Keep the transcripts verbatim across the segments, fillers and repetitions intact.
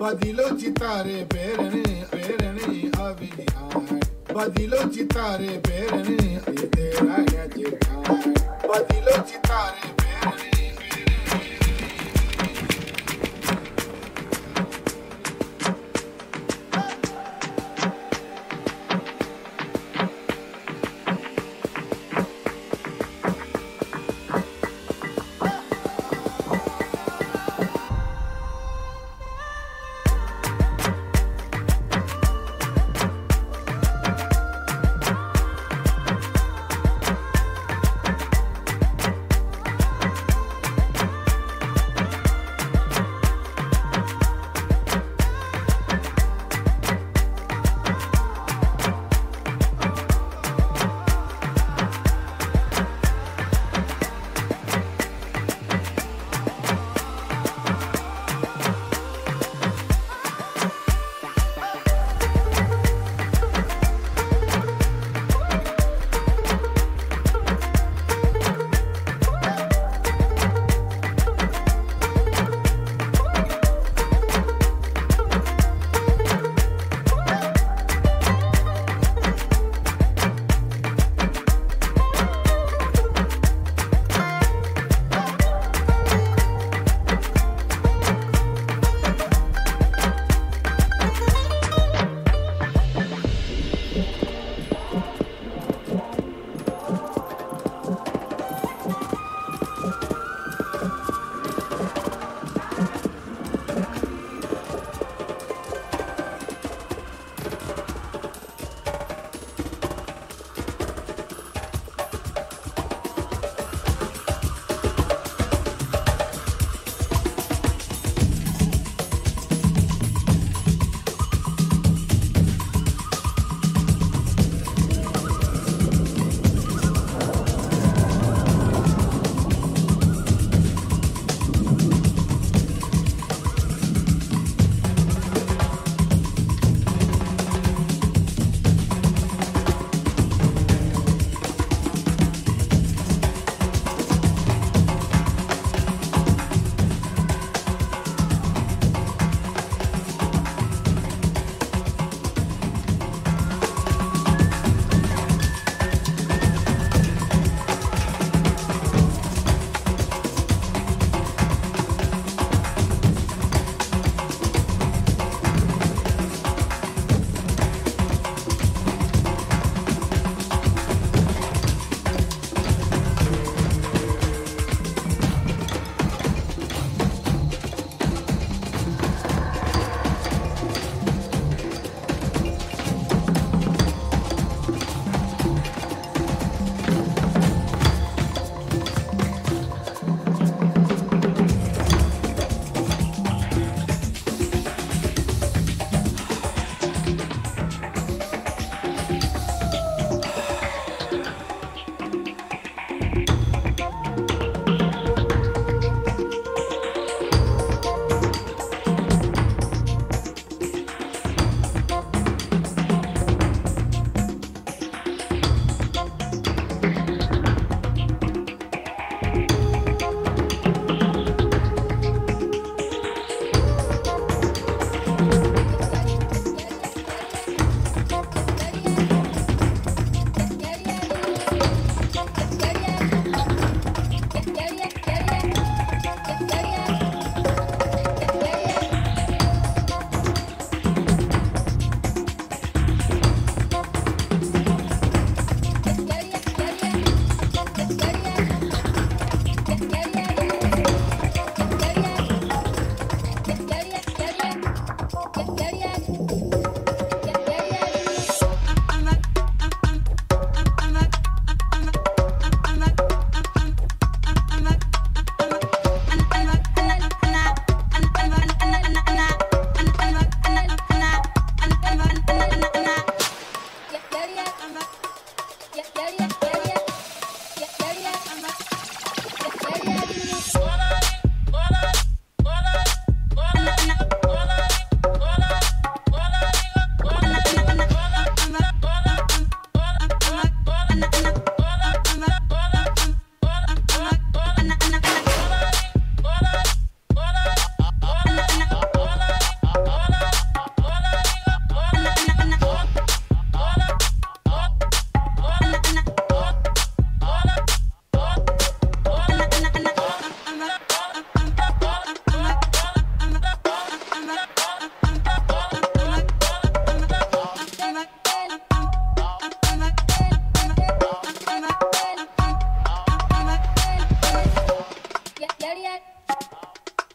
badilo chitare berani berani avini hai badilo chitare berani tera ya chitare badilo chitare berani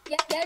Your body.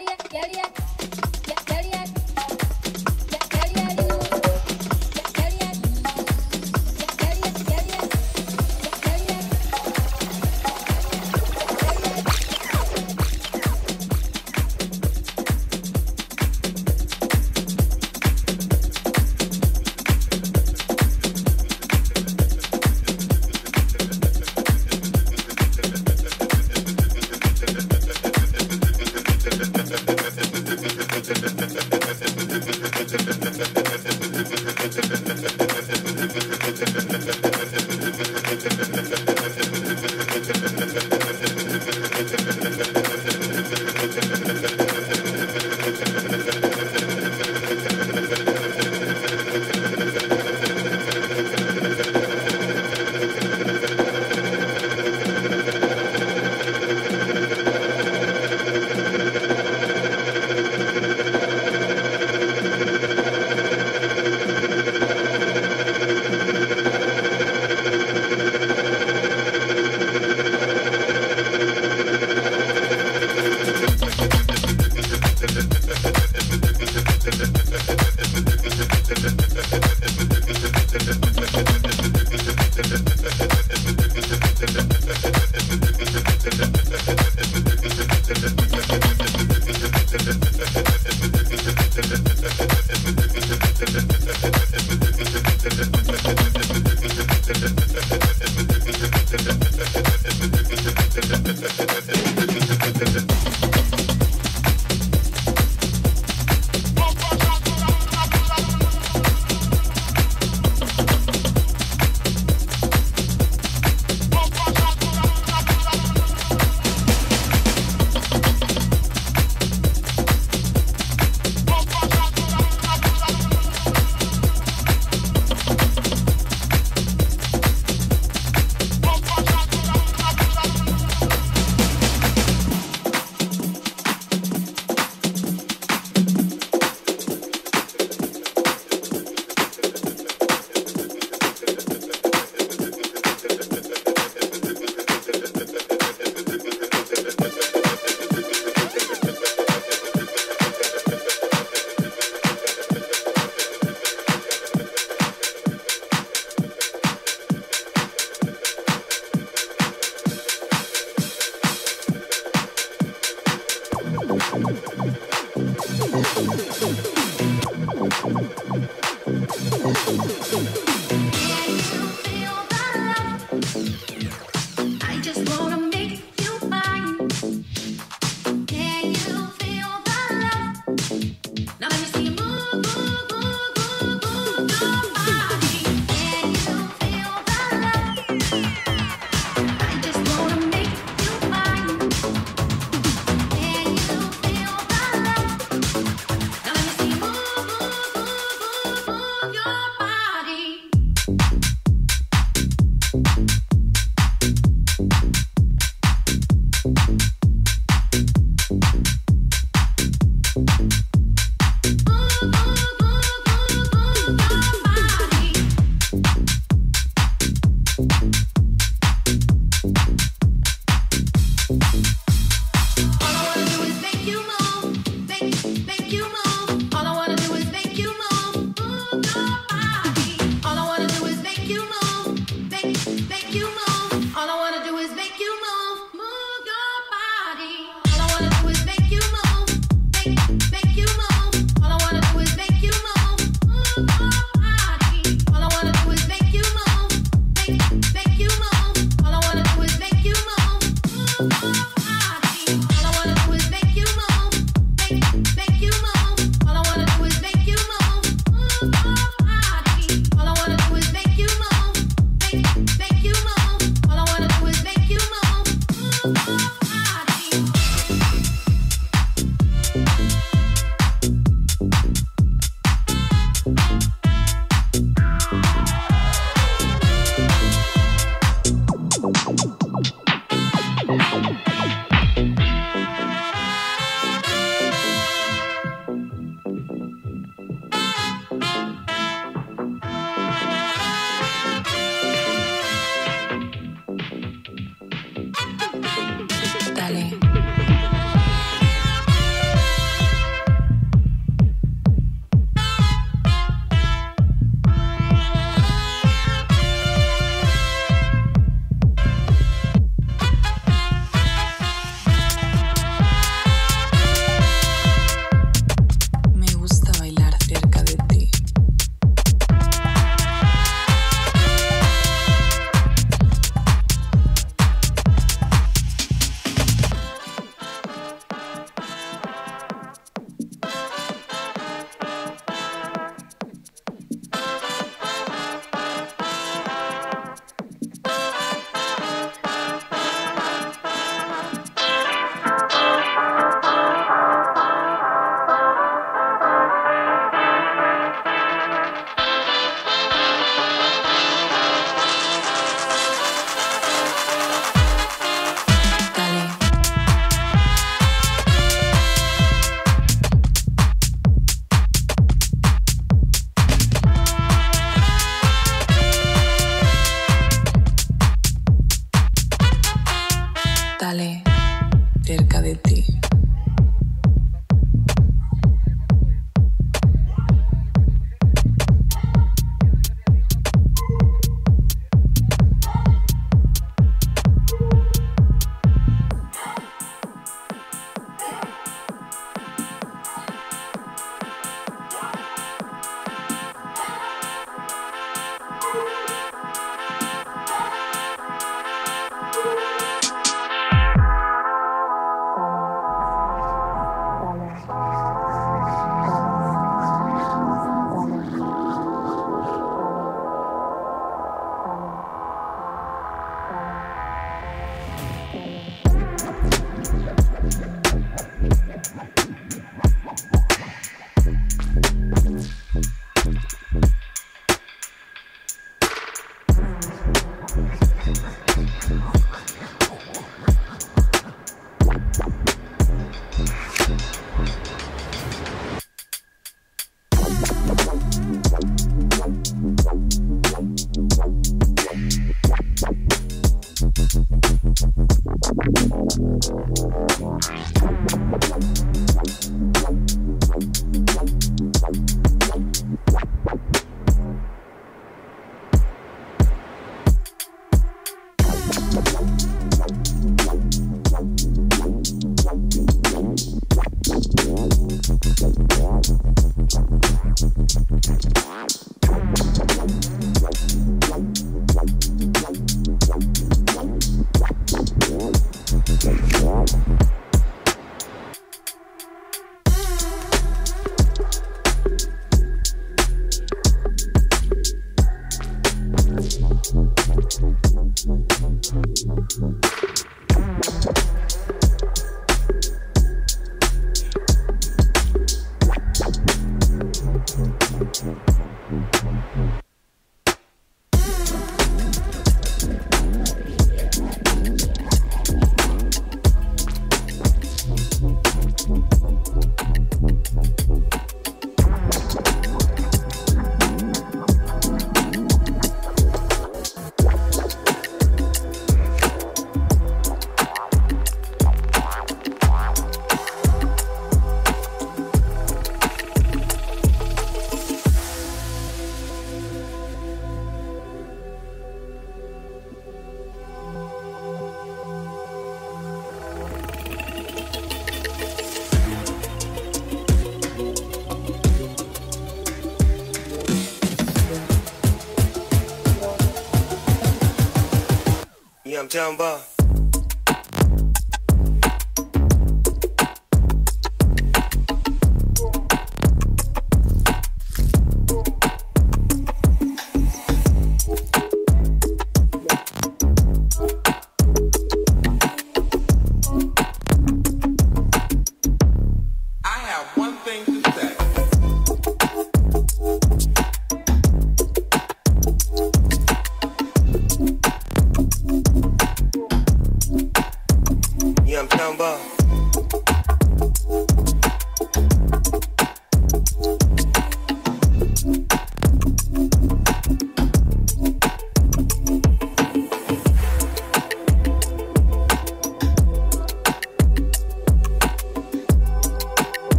Jumbo.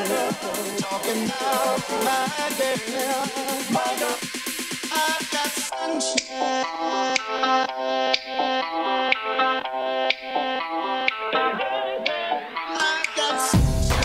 Talking about my girl, my girl. I've got sunshine. I've got sunshine.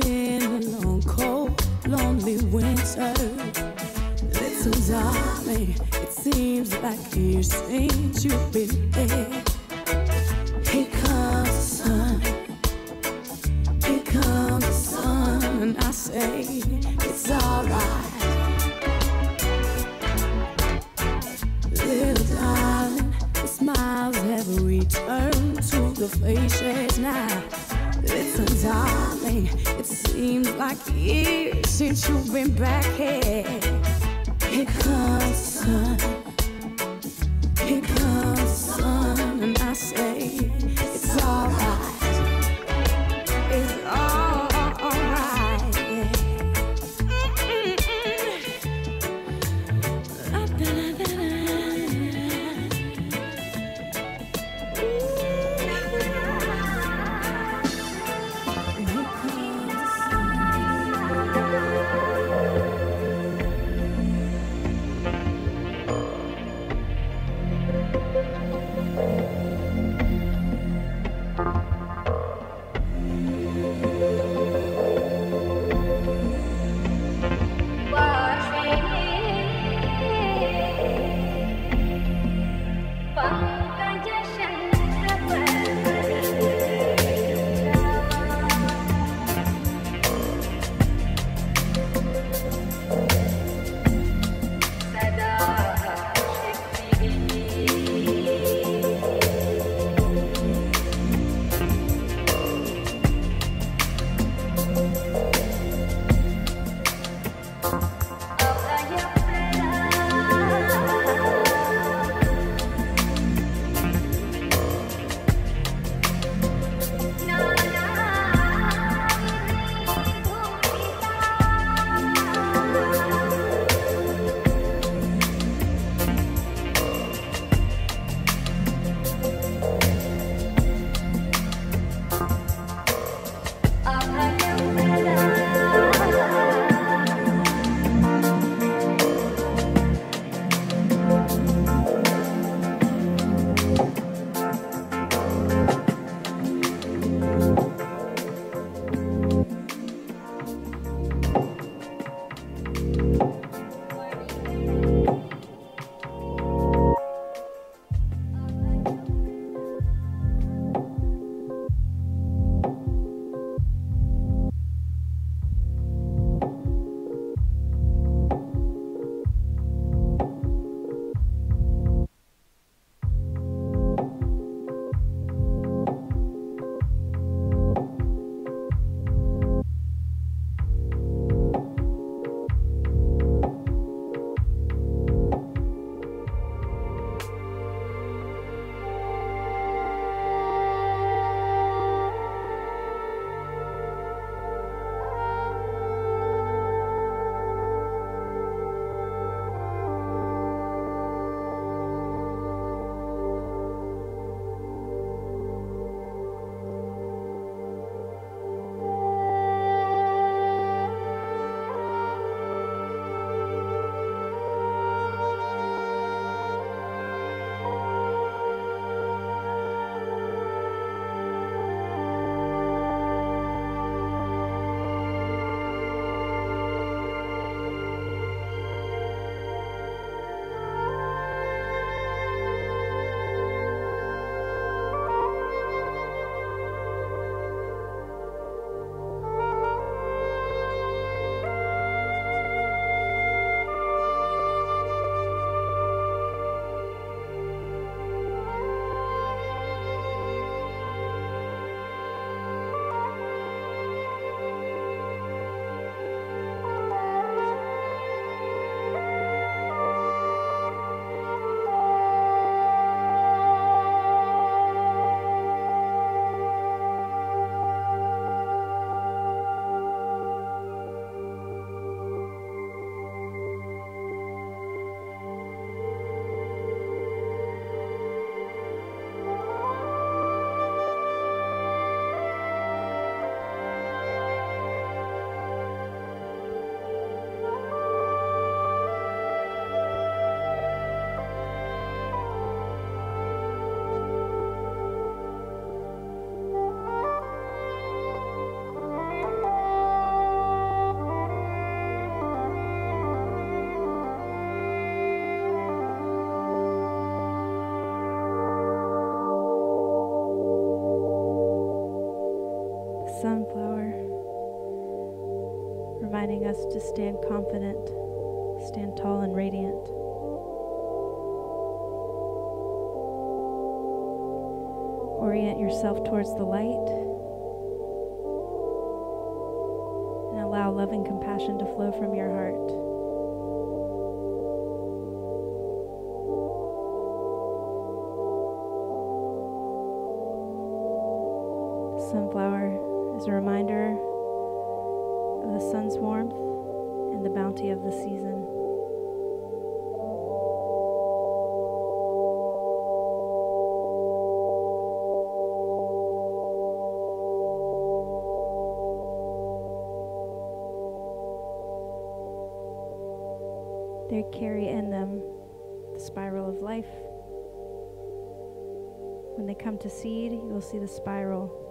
been a long, cold, lonely winter. Little darling, it seems like years since you've been there. Here comes the sun, here comes the sun. I say it's alright. Little darling, the smiles have returned to the faces now. Listen, darling, it seems like years since you've been back here. Here comes the sun, here comes the sun, and I say it's alright, it's alright. Thank you. inviting us to stand confident, stand tall and radiant. Orient yourself towards the light and allow love and compassion to flow from your heart. Sunflower is a reminder of the sun's warmth and the bounty of the season. They carry in them the spiral of life. When they come to seed, you will see the spiral.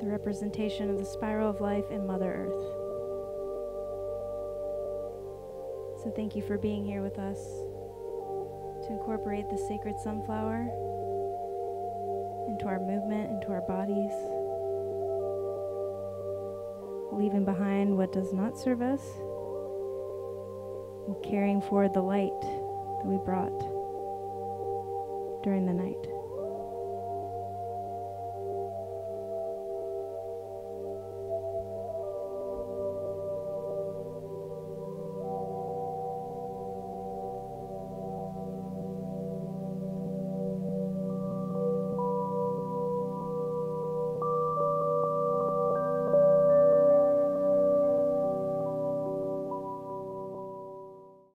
The representation of the spiral of life in Mother Earth. So thank you for being here with us to incorporate the sacred sunflower into our movement, into our bodies, leaving behind what does not serve us, and carrying forward the light that we brought during the night.